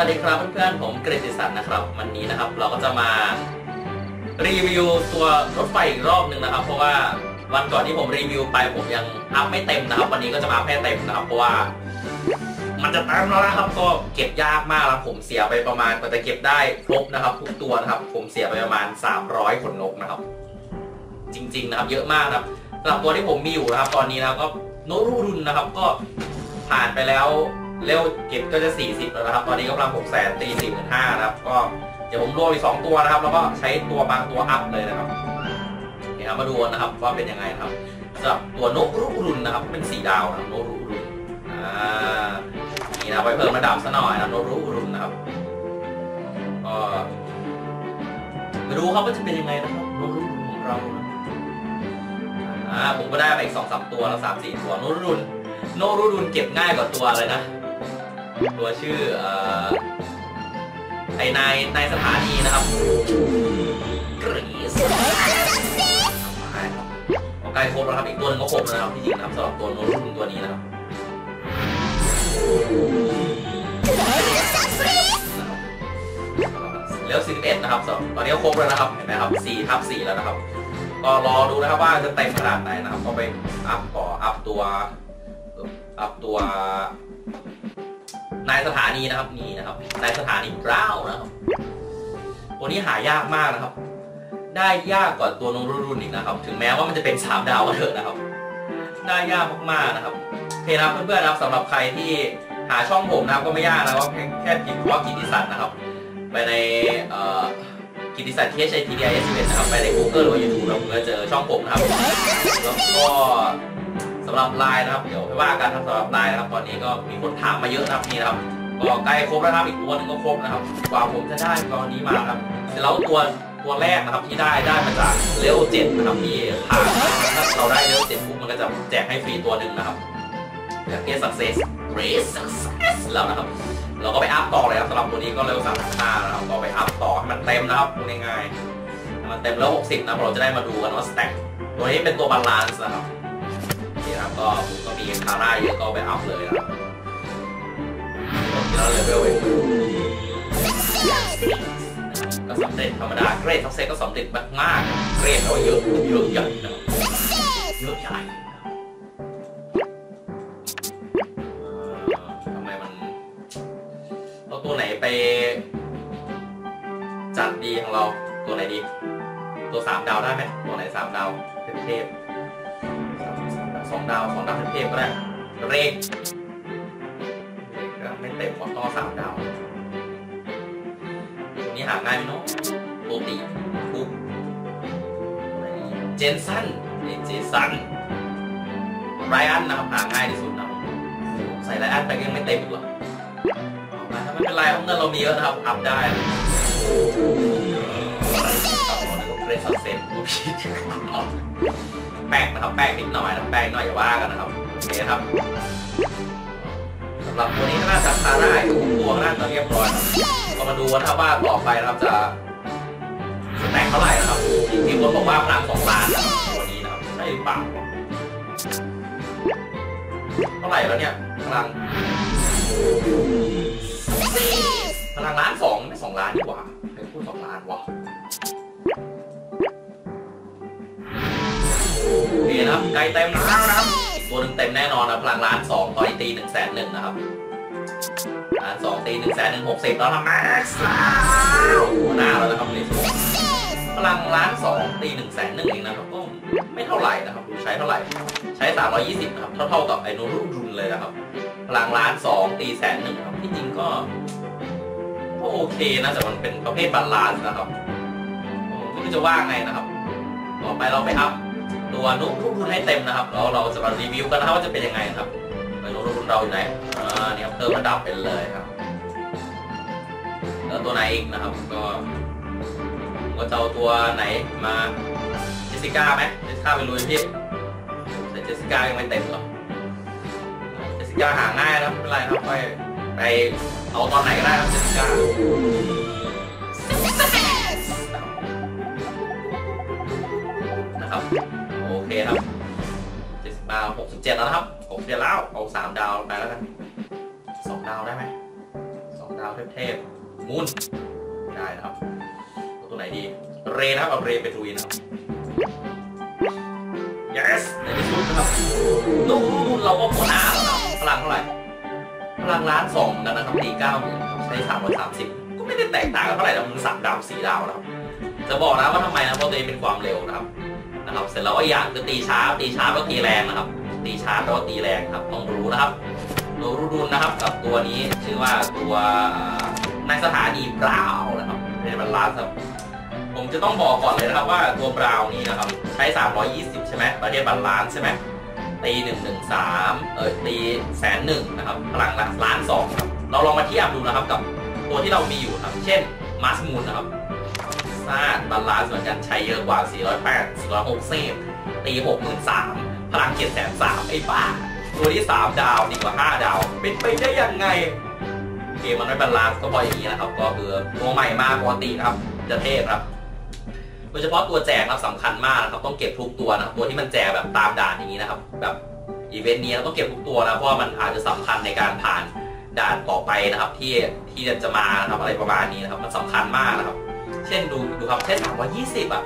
สวัสดีครับเพื่อนๆผมกฤษศิษย์นะครับวันนี้นะครับเราก็จะมารีวิวตัวรถไฟอีกรอบหนึ่งนะครับเพราะว่าวันก่อนที่ผมรีวิวไปผมยังอัพไม่เต็มนะครับวันนี้ก็จะมาแพ้เต็มนะครับเพราะว่ามันจะเต็มแล้วนะครับก็เก็บยากมากครับผมเสียไปประมาณกว่าจะเก็บได้ครบนะครับทุกตัวนะครับผมเสียไปประมาณ300ขนนกนะครับจริงๆนะครับเยอะมากนะครับสำหรับตัวที่ผมมีอยู่นะครับตอนนี้นะครับก็โนรูรุนนะครับก็ผ่านไปแล้วเร็วเก็บก็จะ40แล้วนะครับตอนนี้กำลัง645,000นะครับก็เดี๋ยวผมรวมอีก2ตัวนะครับแล้วก็ใช้ตัวบางตัวอัพเลยนะครับนี่ครับมาดูนะครับว่าเป็นยังไงครับสำหรับตัวนกรุ่นนะครับเป็น4 ดาวนะนกรุ่นนี่นะไปเพิ่มระดับซะหน่อยนะนกรุ่นนะครับก็ไม่รู้ครับว่าจะเป็นยังไงนะครับนกรุ่นของเราผมก็ได้ไปอีก 2-3 ตัวแล้ว3-4 ตัวนกรุ่นเก็บง่ายกว่าตัวเลยนะตัวชื่อไอ้นายสถานีนะครับกรีซใกล้ครบแล้วครับอีกตัวนึงก็ครบแล้วครับที่จริงนะครับสำหรับตัวโนรุ่นตัวนี้นะครับแล้ว11นะครับตอนนี้ก็ครบแล้วนะครับเห็นไหมครับ4/4แล้วนะครับก็รอดูนะครับว่าจะเต็มขนาดไหนนะครับก็ไปอัพต่ออัพตัวนายสถานีนะครับนี่นะครับนายสถานีเล่านะครับตัวนี้หายากมากนะครับได้ยากกว่าตัวนงรุ่นอีกนะครับถึงแม้ว่ามันจะเป็น3 ดาวก็เถอะนะครับได้ยากมากๆนะครับโอเคนะเพื่อนๆนะครับสำหรับใครที่หาช่องผมนะครับก็ไม่ยากนะครับแค่พิมพ์ว่ากิตติศักดิ์นะครับไปในกิตติศักดิ์ THITDIS11 นะครับไปใน Google หรือ YouTube เราก็เจอช่องผมนะครับแล้วก็สำหรับไลน์นะครับเดี๋ยวไปว่ากันครับสำหรับไลน์นะครับตอนนี้ก็มีคนถามมาเยอะนะครับนี่นะครับก็ใกล้ครบแล้วครับอีกตัวนึงก็ครบนะครับกว่าผมจะได้ตอนนี้มาครับแล้วตัวแรกนะครับที่ได้มาจากเลเวล7นะครับที่ผ่านถ้าเราได้เลเวล7ปุ๊บมันก็จะแจกให้ฟรีตัวนึงนะครับจากเกสซักเซสเรสซักเซสแล้วนะครับเราก็ไปอัพต่อเลยครับสำหรับตัวนี้ก็เลเวล35นะครับก็ไปอัพต่อให้มันเต็มนะครับง่ายๆมันเต็มแล้ว60นะเราจะได้มาดูกันว่าสแต็กตัวนี้เป็นตัวบาลานซ์นะครับก็มีคาร่าเยอะก็ไปอัพเลยนะครับแล้วเลเวลก็สำเร็จธรรมดาเกรดทับเซตก็สำเร็จมากๆเกรดเราเยอะใหญ่ทำไมมันเราตัวไหนไปจัดดีของเราตัวไหนดีตัว3 ดาวได้ไหมตัวไหน3 ดาวเป็นเทพ2 ดาวเต็มๆก็ได้เรกไม่เต็มกว่าตัว3 ดาวตัวนี้หาง่ายไหมเนาะโปรตีคุกเจนสันไรอันนะครับหาง่ายที่สุดนะใส่ไรอันไปยังไม่เต็มหรอกถ้าไม่เป็นไรเพราะเงินเรามีเยอะนะครับอัพได้เรสเซนกูผิดแป้งนะครับแป้งนิดหน่อยนะแป้งหน่อยอย่าว่ากันนะครับโอเคครับสำหรับตัวนี้น่าจะทาได้ทุกตัวน่าจะเรียบร้อยก็มาดูนะครับว่าต่อไปนะครับจะแตกเท่าไหร่นะครับมีคนบอกว่าพลัง2 ล้านตัวนี้นะครับใช่หรือเปล่าเท่าไหร่แล้วเนี่ยพลัง1.2 ล้านไม่2 ล้านดีกว่าเป็นพูด2 ล้านวะนี่นะครับไกลเต็มแล้วนะครับตัวหนึ่งเต็มแน่นอนนะพลัง1.2 ล้านตอนนี้ตี110,000นะครับ1.2 ล้านตี110,00060แล้วนะแม็กซ์แล้วหน้าแล้วนะครับนี่พลัง1.2 ล้านตี110,000เองนะครับก็ไม่เท่าไหร่นะครับดูใช้เท่าไหร่ใช้320นะครับเท่ากับไอ้โนรุ่นเลยนะครับพลัง1.2 ล้านตี110,000ครับที่จริงก็โอเคนะแต่มันเป็นประเภทบาลานซ์นะครับไม่รู้จะว่าไงนะครับต่อไปเราไปอัพตัวนุ่มรุ่นให้เต็มนะครับแล้วเราจะมารีวิวกันนะครับว่าจะเป็นยังไงครับตัวรุ่นเราอยู่ไหนนี่ครับเพิ่มระดับเป็นเลยครับแล้วตัวไหนอีกนะครับก็จะเอาตัวไหนมาเจสสิก้าไหมเจสสิก้าไปลุยพี่แต่เจสสิก้ายังไม่เต็มหรอกเจสสิก้าหาง่ายนะไม่เป็นไรครับไปเอาตอนไหนก็ได้ครับเจสสิก้านะครับโอเคครับ67แล้วนะครับ67แล้วเอา3 ดาวไปแล้วกัน2 ดาวได้ไหม2 ดาวเทพๆมูนไม่ได้นะครับตัวไหนดีเรนะครับเอาเรไปทุยนะครับ yes ในที่สุดนะครับนู่นเราก็หมดน้ำพลังเท่าไหร่พลังล้านสองแล้วนะครับตี90,000ใช้330ก็ไม่ได้แตกต่างกันเท่าไหร่แต่มัน3 ดาว 4 ดาวนะครับจะบอกนะว่าทำไมนะเพราะตัวเองเป็นความเร็วนะครับเสร็จแล้วก็อย่างคือตีช้าก็ตีแรงนะครับตีช้าก็ตีแรงครับต้องรู้นะครับตัวรูดุลนะครับกับตัวนี้ชื่อว่าตัวนายสถานีบราวน์นะครับเป็นบรรลัสครับผมจะต้องบอกก่อนเลยนะครับว่าตัวบราวน์นี้นะครับใช้320ใช่ไหมประเทศบรรลัสใช่ไหมตี113ตี110,000นะครับพลัง1,200,000ครับเราลองมาเทียบดูนะครับกับตัวที่เรามีอยู่ครับเช่นมาสมูนนะครับซาดบาลานซ์เหมือนกันใช้เยอะกว่า480 460ตี63,000พลัง730,000ไอ้บ้าตัวที่3 ดาวดีกว่า5 ดาวเป็นไปได้ยังไงเกมมันไม่บาลานซ์ก็พออย่างนี้นะครับก็คือตัวใหม่มาปกติครับจะเทพครับโดยเฉพาะตัวแจกครับสำคัญมากนะครับต้องเก็บทุกตัวนะตัวที่มันแจกแบบตามด่านอย่างนี้นะครับแบบอีเวนต์นี้เราต้องเก็บทุกตัวนะเพราะมันอาจจะสำคัญในการผ่านด่านต่อไปนะครับที่จะมานะครับอะไรประมาณนี้นะครับมันสำคัญมากนะครับเช่นดูครับแค่320อ่ะ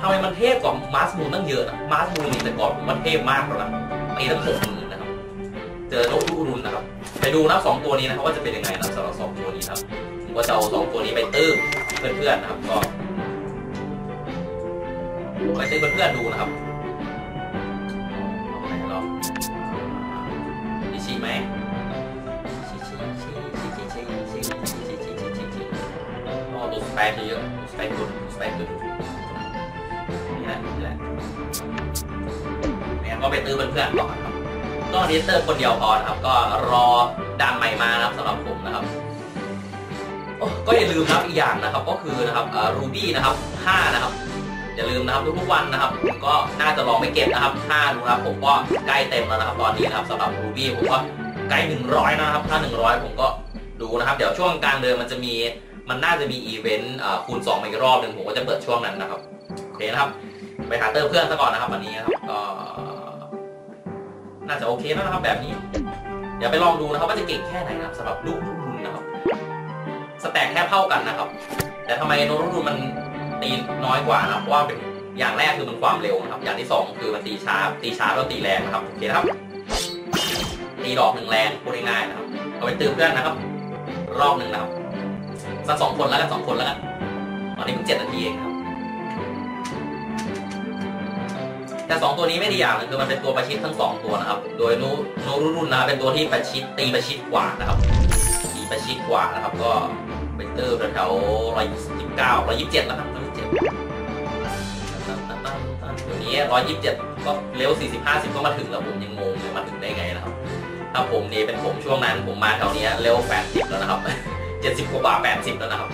ทำไมมันเทพกว่ามาสมูนตั้งเยอะนะมาสมูนนี่แต่ก่อนมันเทพมากแล้วนะปีตั้ง60,000นะครับเจอโนดูรุนนะครับไปดูนะ2ตัวนี้นะครับว่าจะเป็นยังไงนะสำหรับ2ตัวนี้ครับผมก็จะเอา2ตัวนี้ไปตื้อเพื่อนๆนะครับก็ไปตื้อเพื่อนๆดูนะครับเอาไหนเราดิชีไหมสเปคเยอะสเปคดุสเปคดุนี่แหละเนี่ยก็ไปตื้อเพื่อนๆก่อนครับก็รีเตอร์คนเดียวพอนะครับก็รอด่านใหม่มานะครับสำหรับผมนะครับก็อย่าลืมนะครับอีกอย่างนะครับก็คือนะครับรูบี้นะครับ5นะครับอย่าลืมนะครับทุกๆวันนะครับก็น่าจะลองไปเก็บนะครับ5ดูนะครับผมก็ใกล้เต็มแล้วนะครับตอนนี้นะครับสำหรับรูบี้ผมก็ใกล้100นะครับถ้า100ผมก็ดูนะครับเดี๋ยวช่วงกลางเดือนมันน่าจะมีอีเวนต์คูณ2อีกรอบหนึ่งผมก็จะเปิดช่วงนั้นนะครับโอเคนะครับไปหาเติมเพื่อนซะก่อนนะครับวันนี้นะครับก็น่าจะโอเคแล้วนะครับแบบนี้เดี๋ยวไปลองดูนะครับว่าจะเก่งแค่ไหนนะครับสำหรับลูกรุ่นนะครับสแต็กแทบเท่ากันนะครับแต่ทำไมโนรุ่นมันตีน้อยกว่านะเพราะว่าเป็นอย่างแรกคือมันความเร็วนะครับอย่างที่2คือมันตีช้าแล้วตีแรงนะครับโอเคนะครับตีดอก1แรงพูดง่ายๆนะครับเอาไปเติมเพื่อนนะครับรอบหนึ่งนะครับสัก2 คนแล้วกันตอนนี้เพิ่ง7 นาทีเองครับแต่2ตัวนี้ไม่ดีอย่างนึงคือมันเป็นตัวประชิดทั้ง2ตัวนะครับโดยโนรุ่นนะเป็นตัวที่ประชิดตีประชิดกว่านะครับก็ไปเติมแถว119 127แล้วครับ127ตัวนี้127ก็เร็ว40 50ก็มาถึงแล้วผมยังงงเลยมาถึงได้ไงนะครับถ้าผมนี่เป็นผมช่วงนั้นผมมาแถวนี้เร็ว80แล้วนะครับ70 กว่า 80แล้วนะครับ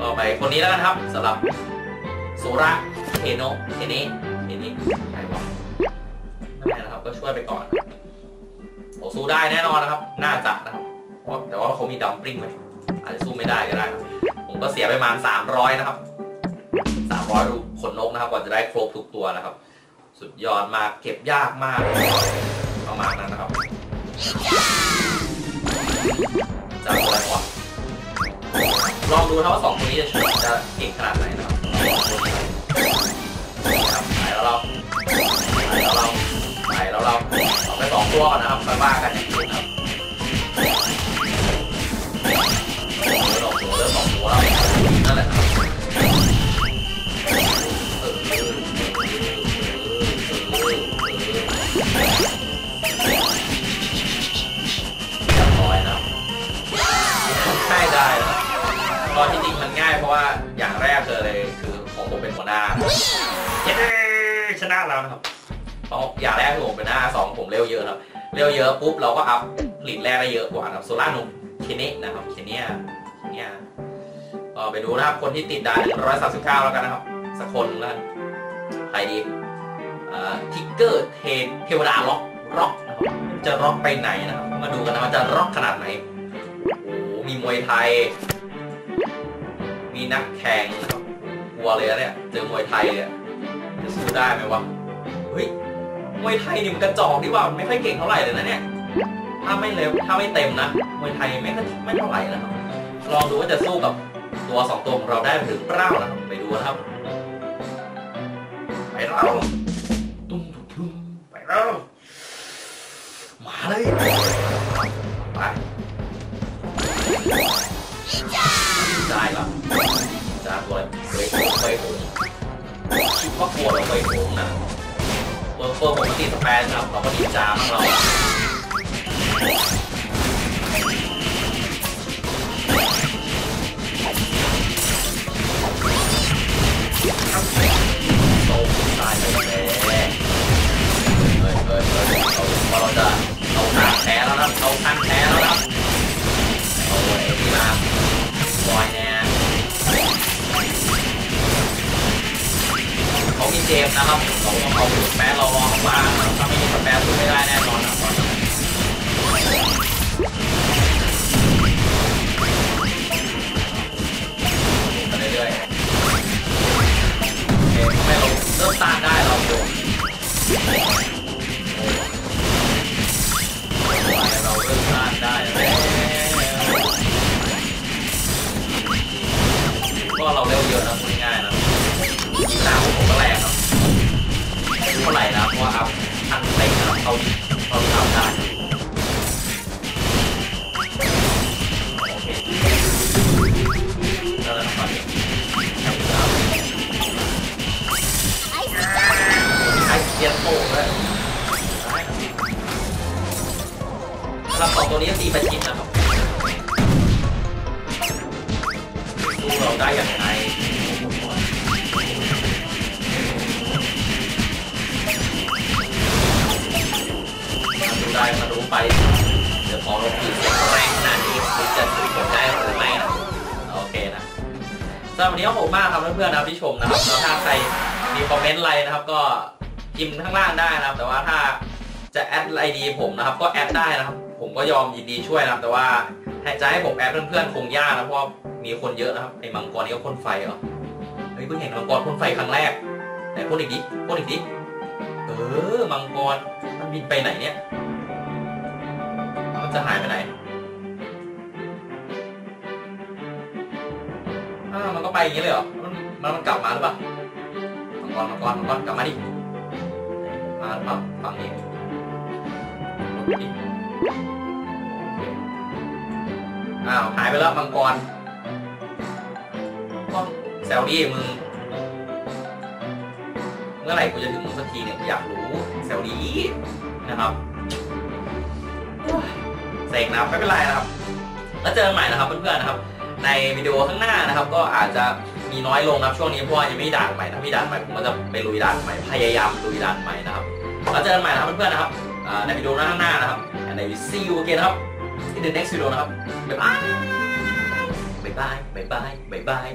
ต่อไปคนนี้แล้วนะครับสำหรับโซระเทโนเทเนใครบอกนั่นแหละนะครับก็ช่วยไปก่อนผมสู้ได้แน่นอนนะครับน่าจะนะครับแต่ว่าเขามีดัมปลิ้งไหมอาจจะสู้ไม่ได้ก็ได้ผมก็เสียไปประมาณ300นะครับ300รูขนนกนะครับกว่าจะได้ครบทุกตัวนะครับสุดยอดมากเก็บยากมากประมาณนั้นนะครับจะอะไรก่อนลองดูนะว่า2ตัวนี้จะเก่งขนาดไหนนะครับไปแล้วเราเอาไป2 ตัวก่อนนะครับไปว่ากันอีกทีครับเริ่ม2 ตัวแล้วนั่นแหละครับร้อยนะใช่ได้นะตอนที่จริงมันง่ายเพราะว่าอย่างแรกเลยคือของผมเป็นหัวหน้าชนะแล้วนะครับเพราะอย่างแรกคือผมเป็นหน้า2ผมเร็วเยอะครับเร็วเยอะปุ๊บเราก็อัพผลิตแรกได้เยอะกว่านะครับโซล่าหนุ่มเคนนี่นะครับเคนนี่ไปดูนะครับคนที่ติดด่าน139แล้วกันนะครับสักคนแล้วใครดีทิกเกอร์เทวดาล็อกนะครับจะล็อกไปไหนนะครับมาดูกันนะว่าจะล็อกขนาดไหนโอ้มีมวยไทยมีนักแข่งกลัวเลยเนี่ยเจอมวยไทยเนี่ยจะสู้ได้ไหมวะเฮ้ยมวยไทยนี่มันกระจอกดีว่าไม่ค่อยเก่งเท่าไหร่เลยนะเนี่ยถ้าไม่เต็มนะมวยไทยไม่เท่าไหร่นะครับ ลองดูว่าจะสู้กับตัว2ตัวของเราได้หรือเปล่านะครับไปดูนะครับไปแล้วตุ้มตุ้มไปแล้วมาเลยไปได้แล้วจ้าตัวไปโหงคิดว่ากลัวเราไปโหงนะเปิดปกติสแปนครับเราก็ดีจ้าของเราโตตายไปเลยเราจะเอาทางแท้แล้วครับเอาทางแท้แล้วครับโอ้ยดีมากบอยเนี่ยเขามีเกมนะครับเขาหลุดแปะเราลองมาถ้าไม่มีแปะหลุดไม่ได้แน่นอนนะครับไปเรื่อยๆโอเคไม่ลงเริ่มต้านได้เราโดนเราเริ่มต้านได้ก็เราเร็วเยอะนะง่ายๆนะหนาวผมก็แรงครับเท่าไหร่นะเพราะว่าอัพอันเต็งนะเขาได้เราสองตัวนี้ตีไปกินนะครับดูเราได้อย่างไรดูได้มารู้ไปเดี๋ยวพอเราตีเสร็จแรงขนาดนี้มันจะตีกดได้หรือไม่นะโอเคนะสำหรับวันนี้ขอบคุณมากครับเพื่อนๆนะที่ชมนะครับแล้วถ้าใครมีคอมเมนต์อะไรนะครับก็พิมพ์ข้างล่างได้นะครับแต่ว่าถ้าจะแอดไอดีผมนะครับก็แอดได้นะครับผมก็ยอมยินดีช่วยนะครับแต่ว่าจะให้ผมแอดเพื่อนๆคงยากนะเพราะมีคนเยอะนะครับไอ้มังกรนี่ก็พ่นไฟเหรอไอ้เพิ่งเห็นมังกรพ่นไฟครั้งแรกแต่พ่นอีกดิพ่นอีกดิมังกรมันบินไปไหนเนี่ยมันจะหายไปไหนมันก็ไปอย่างนี้เลยเหรอมันกลับมาหรือเปล่ามังกรกลับมาดิมาหรือเปล่าฝั่งนี้อ้าวหายไปแล้วมังกรก็แซวดี้มึงเมื่อไหร่กูจะถึงมึงสักทีเนี่ยกูอยากรู้แซวดี้นะครับเสกนะไม่เป็นไรนะครับแล้วเจอกันใหม่นะครับเพื่อนๆนะครับในวิดีโอข้างหน้านะครับก็อาจจะมีน้อยลงนะครับช่วงนี้เพราะยังไม่ด่านใหม่ถ้ามีด่านใหม่ผมก็จะไปลุยด่านใหม่พยายามลุยด่านใหม่นะครับแล้วเจอกันใหม่นะครับเพื่อนๆนะครับในวิดีโอหน้าข้างหน้านะครับ and I will see you again ครับ in the next video นะครับ บ๊ายบาย